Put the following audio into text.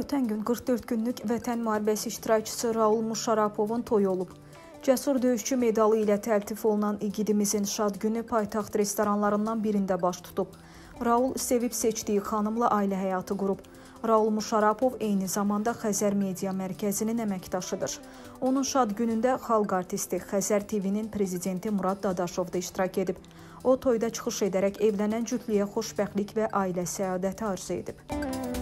Ötən gün 44 günlük vətən müharibəsi iştirakçısı Raul Muşarapovun toyu olub. Cəsur döyüşçü medalı ilə təltif olunan igidimizin şad günü paytaxt restoranlarından birində baş tutub. Raul sevib seçdiyi xanımla ailə həyatı qurub. Raul Muşarapov eyni zamanda Xəzər Media Mərkəzinin əməkdaşıdır. Onun şad günündə xalq artisti Xəzər TV-nin prezidenti Murad Dadaşov da iştirak edib. O toyda çıxış edərək evlənən cütlüyə xoşbəxtlik və ailə səadəti arzu edib.